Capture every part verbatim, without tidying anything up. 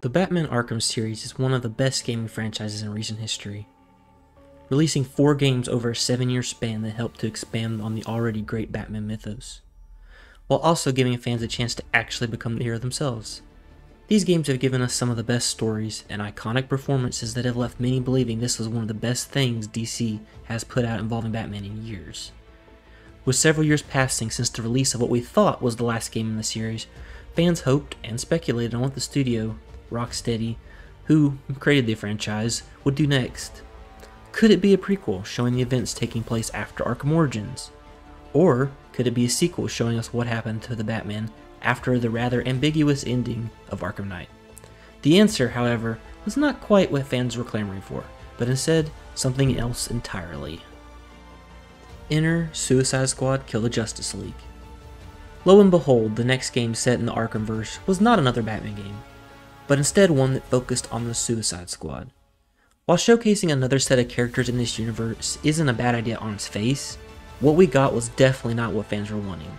The Batman Arkham series is one of the best gaming franchises in recent history, releasing four games over a seven-year span that helped to expand on the already great Batman mythos, while also giving fans a chance to actually become the hero themselves. These games have given us some of the best stories and iconic performances that have left many believing this was one of the best things D C has put out involving Batman in years. With several years passing since the release of what we thought was the last game in the series, fans hoped and speculated on what the studio, Rocksteady, who created the franchise, would do next. Could it be a prequel showing the events taking place after Arkham Origins? Or could it be a sequel showing us what happened to the Batman after the rather ambiguous ending of Arkham Knight? The answer, however, was not quite what fans were clamoring for, but instead something else entirely. Enter Suicide Squad Kill the Justice League. Lo and behold, the next game set in the Arkhamverse was not another Batman game, but instead one that focused on the Suicide Squad. While showcasing another set of characters in this universe isn't a bad idea on its face, what we got was definitely not what fans were wanting.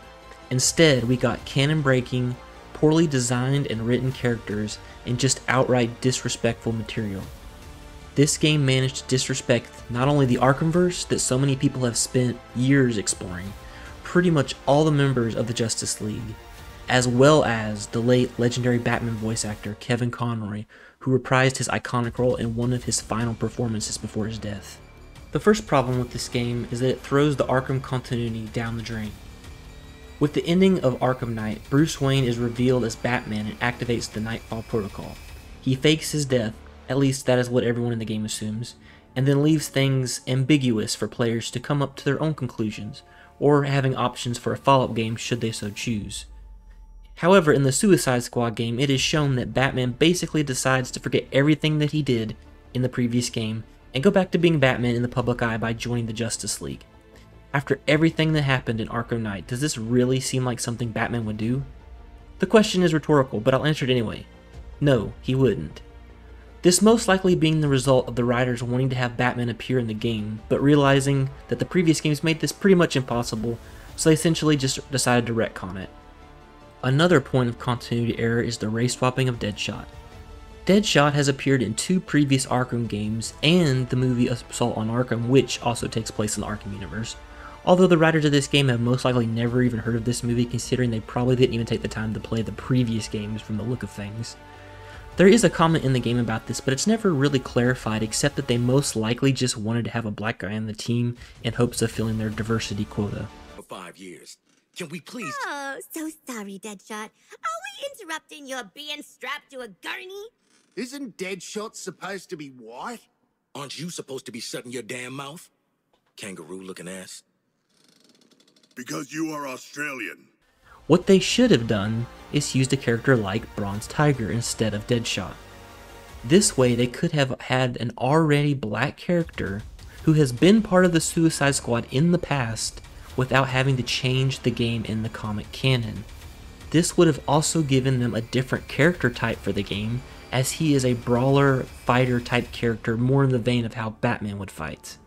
Instead, we got canon-breaking, poorly designed and written characters and just outright disrespectful material. This game managed to disrespect not only the Arkhamverse that so many people have spent years exploring, pretty much all the members of the Justice League, as well as the late legendary Batman voice actor Kevin Conroy, who reprised his iconic role in one of his final performances before his death. The first problem with this game is that it throws the Arkham continuity down the drain. With the ending of Arkham Knight, Bruce Wayne is revealed as Batman and activates the Nightfall protocol. He fakes his death, at least that is what everyone in the game assumes, and then leaves things ambiguous for players to come up to their own conclusions, or having options for a follow-up game should they so choose. However, in the Suicide Squad game, it is shown that Batman basically decides to forget everything that he did in the previous game and go back to being Batman in the public eye by joining the Justice League. After everything that happened in Arkham Knight, does this really seem like something Batman would do? The question is rhetorical, but I'll answer it anyway. No, he wouldn't. This most likely being the result of the writers wanting to have Batman appear in the game, but realizing that the previous games made this pretty much impossible, so they essentially just decided to retcon it. Another point of continuity error is the race swapping of Deadshot. Deadshot has appeared in two previous Arkham games and the movie Assault on Arkham, which also takes place in the Arkham universe, although the writers of this game have most likely never even heard of this movie, considering they probably didn't even take the time to play the previous games from the look of things. There is a comment in the game about this, but it's never really clarified, except that they most likely just wanted to have a black guy on the team in hopes of filling their diversity quota. For five years. Can we please— Oh, so sorry, Deadshot. Are we interrupting your being strapped to a gurney? Isn't Deadshot supposed to be white? Aren't you supposed to be shutting your damn mouth? Kangaroo-looking ass. Because you are Australian. What they should have done is used a character like Bronze Tiger instead of Deadshot. This way they could have had an already black character who has been part of the Suicide Squad in the past without having to change the game in the comic canon. This would have also given them a different character type for the game, as he is a brawler, fighter type character more in the vein of how Batman would fight.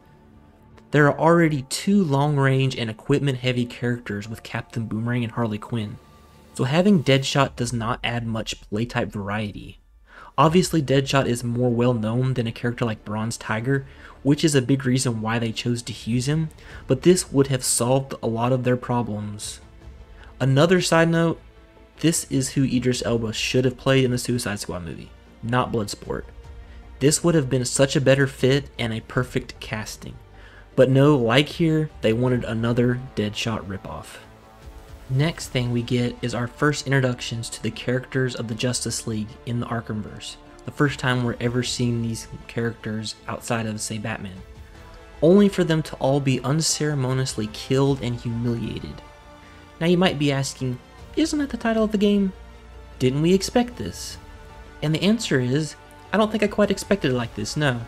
There are already two long-range and equipment-heavy characters with Captain Boomerang and Harley Quinn, so having Deadshot does not add much play-type variety. Obviously, Deadshot is more well-known than a character like Bronze Tiger, which is a big reason why they chose to use him, but this would have solved a lot of their problems. Another side note, this is who Idris Elba should have played in the Suicide Squad movie, not Bloodsport. This would have been such a better fit and a perfect casting. But no, like here, they wanted another Deadshot ripoff. Next thing we get is our first introductions to the characters of the Justice League in the Arkhamverse. The first time we're ever seeing these characters outside of, say, Batman, only for them to all be unceremoniously killed and humiliated. Now you might be asking, isn't that the title of the game? Didn't we expect this? And the answer is, I don't think I quite expected it like this, no.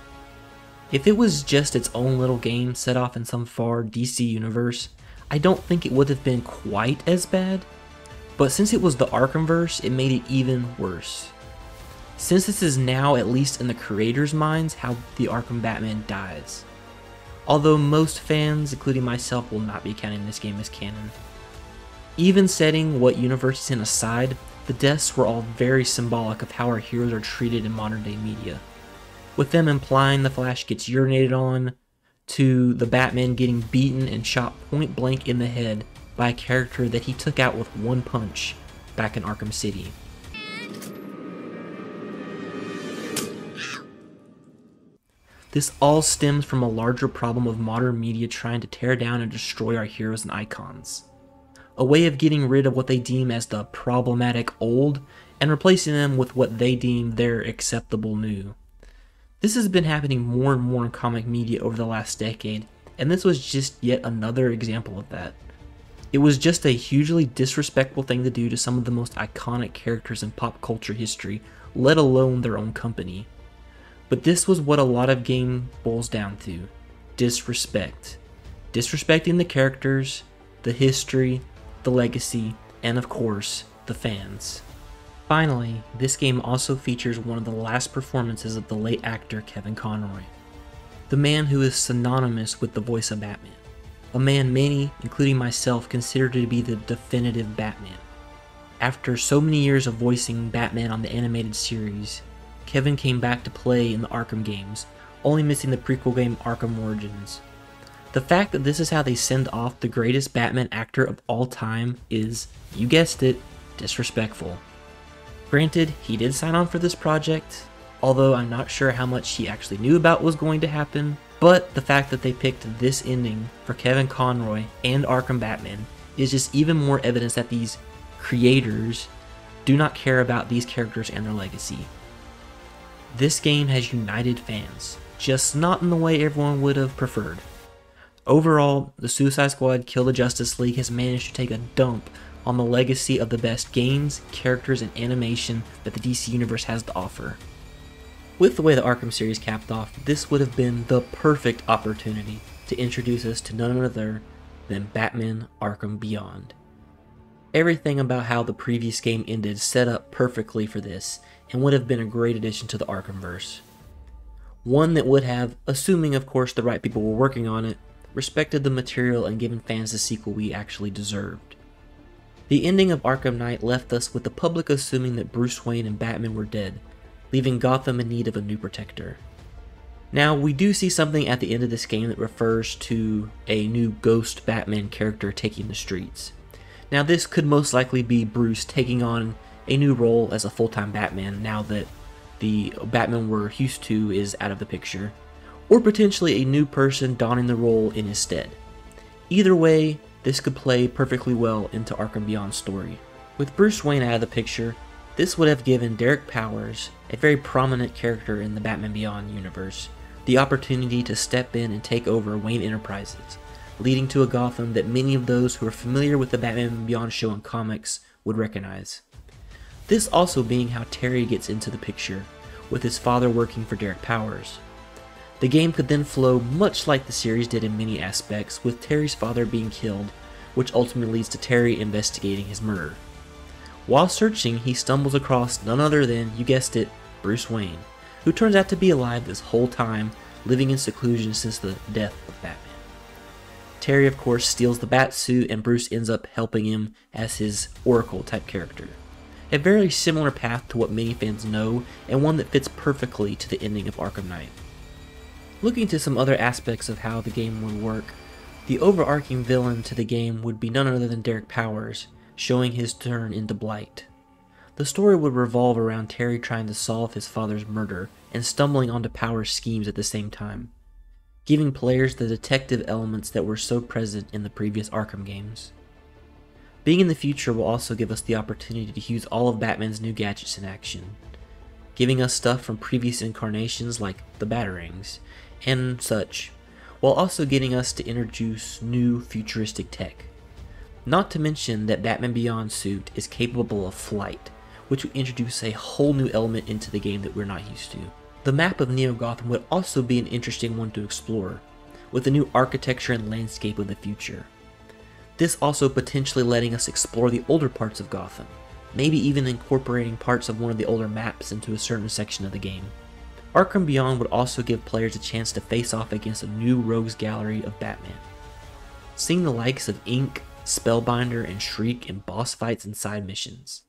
If it was just its own little game set off in some far D C universe, I don't think it would have been quite as bad, but since it was the Arkhamverse, it made it even worse. Since this is now, at least in the creators' minds, how the Arkham Batman dies. Although most fans, including myself, will not be counting this game as canon. Even setting what universe it's in aside, The deaths were all very symbolic of how our heroes are treated in modern-day media, with them implying the Flash gets urinated on, to the Batman getting beaten and shot point-blank in the head by a character that he took out with one punch back in Arkham City. This all stems from a larger problem of modern media trying to tear down and destroy our heroes and icons. A way of getting rid of what they deem as the problematic old and replacing them with what they deem their acceptable new. This has been happening more and more in comic media over the last decade, and this was just yet another example of that. It was just a hugely disrespectful thing to do to some of the most iconic characters in pop culture history, let alone their own company. But this was what a lot of game boils down to: disrespect. Disrespecting the characters, the history, the legacy, and of course, the fans. Finally, this game also features one of the last performances of the late actor Kevin Conroy, the man who is synonymous with the voice of Batman, a man many, including myself, consider to be the definitive Batman. After so many years of voicing Batman on the animated series, Kevin came back to play in the Arkham games, only missing the prequel game Arkham Origins. The fact that this is how they send off the greatest Batman actor of all time is, you guessed it, disrespectful. Granted, he did sign on for this project, although I'm not sure how much he actually knew about what was going to happen, but the fact that they picked this ending for Kevin Conroy and Arkham Batman is just even more evidence that these creators do not care about these characters and their legacy. This game has united fans, just not in the way everyone would have preferred. Overall, the Suicide Squad Kill the Justice League has managed to take a dump on the legacy of the best games, characters, and animation that the D C Universe has to offer. With the way the Arkham series capped off, this would have been the perfect opportunity to introduce us to none other than Batman Arkham Beyond. Everything about how the previous game ended set up perfectly for this, and would have been a great addition to the Arkhamverse. One that would have, assuming of course the right people were working on it, respected the material and given fans the sequel we actually deserved. The ending of Arkham Knight left us with the public assuming that Bruce Wayne and Batman were dead, leaving Gotham in need of a new protector. Now, we do see something at the end of this game that refers to a new ghost Batman character taking the streets. Now, this could most likely be Bruce taking on a new role as a full-time Batman now that the Batman we're used to is out of the picture, or potentially a new person donning the role in his stead. Either way, this could play perfectly well into Arkham Beyond's story. With Bruce Wayne out of the picture, this would have given Derek Powers, a very prominent character in the Batman Beyond universe, the opportunity to step in and take over Wayne Enterprises, leading to a Gotham that many of those who are familiar with the Batman Beyond show and comics would recognize. This also being how Terry gets into the picture, with his father working for Derek Powers. The game could then flow much like the series did in many aspects, with Terry's father being killed, which ultimately leads to Terry investigating his murder. While searching, he stumbles across none other than, you guessed it, Bruce Wayne, who turns out to be alive this whole time, living in seclusion since the death of Batman. Terry, of course, steals the Batsuit, and Bruce ends up helping him as his Oracle-type character. A very similar path to what many fans know, and one that fits perfectly to the ending of Arkham Knight. Looking to some other aspects of how the game would work, the overarching villain to the game would be none other than Derek Powers, showing his turn into Blight. The story would revolve around Terry trying to solve his father's murder and stumbling onto Powers' schemes at the same time, giving players the detective elements that were so present in the previous Arkham games. Being in the future will also give us the opportunity to use all of Batman's new gadgets in action, giving us stuff from previous incarnations like the Batarangs and such, while also getting us to introduce new futuristic tech. Not to mention that Batman Beyond suit is capable of flight, which would introduce a whole new element into the game that we're not used to. The map of Neo-Gotham would also be an interesting one to explore, with the new architecture and landscape of the future. This also potentially letting us explore the older parts of Gotham, maybe even incorporating parts of one of the older maps into a certain section of the game. Arkham Beyond would also give players a chance to face off against a new rogues gallery of Batman. Seeing the likes of Ink, Spellbinder, and Shriek in boss fights and side missions.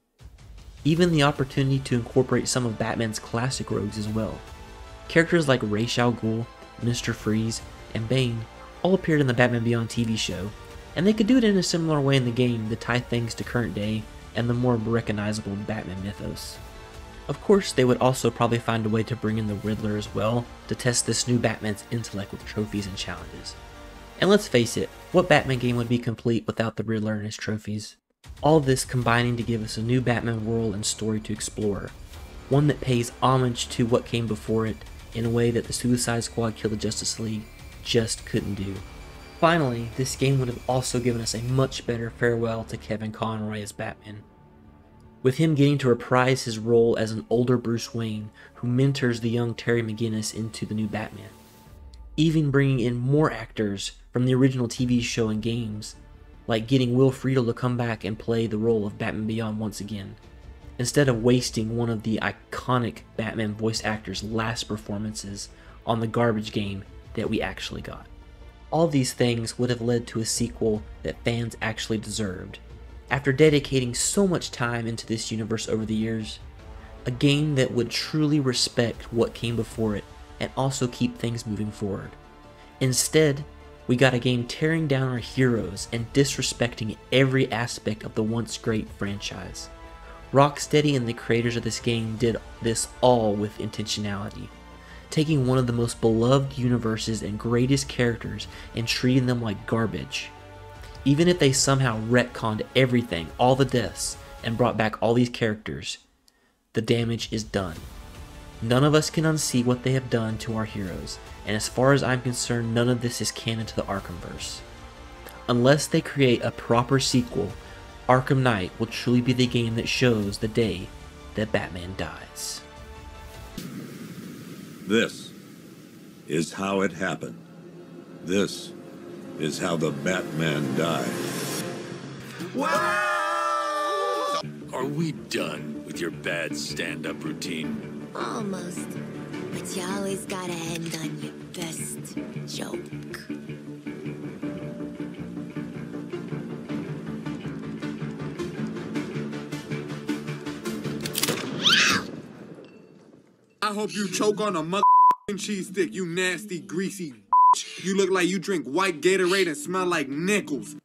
even the opportunity to incorporate some of Batman's classic rogues as well. Characters like Ra's al Ghul, Mister Freeze, and Bane all appeared in the Batman Beyond T V show, and they could do it in a similar way in the game to tie things to current day and the more recognizable Batman mythos. Of course, they would also probably find a way to bring in the Riddler as well to test this new Batman's intellect with trophies and challenges. And let's face it, what Batman game would be complete without the Riddler and his trophies? All this combining to give us a new Batman world and story to explore, one that pays homage to what came before it in a way that the Suicide Squad Kill the Justice League just couldn't do. Finally, this game would have also given us a much better farewell to Kevin Conroy as Batman, with him getting to reprise his role as an older Bruce Wayne who mentors the young Terry McGinnis into the new Batman, even bringing in more actors from the original T V show and games, like getting Will Friedle to come back and play the role of Batman Beyond once again, instead of wasting one of the iconic Batman voice actor's last performances on the garbage game that we actually got. All these things would have led to a sequel that fans actually deserved. After dedicating so much time into this universe over the years, a game that would truly respect what came before it and also keep things moving forward. Instead, we got a game tearing down our heroes and disrespecting every aspect of the once great franchise. Rocksteady and the creators of this game did this all with intentionality, taking one of the most beloved universes and greatest characters and treating them like garbage. Even if they somehow retconned everything, all the deaths, and brought back all these characters, the damage is done. None of us can unsee what they have done to our heroes, and as far as I'm concerned, none of this is canon to the Arkhamverse. Unless they create a proper sequel, Arkham Knight will truly be the game that shows the day that Batman dies. This is how it happened. This is how the Batman died. Wow! Are we done with your bad stand-up routine? Almost. But you always gotta end on your best joke. I hope you choke on a motherfucking cheese stick, you nasty, greasy bitch. You look like you drink white Gatorade and smell like nickels.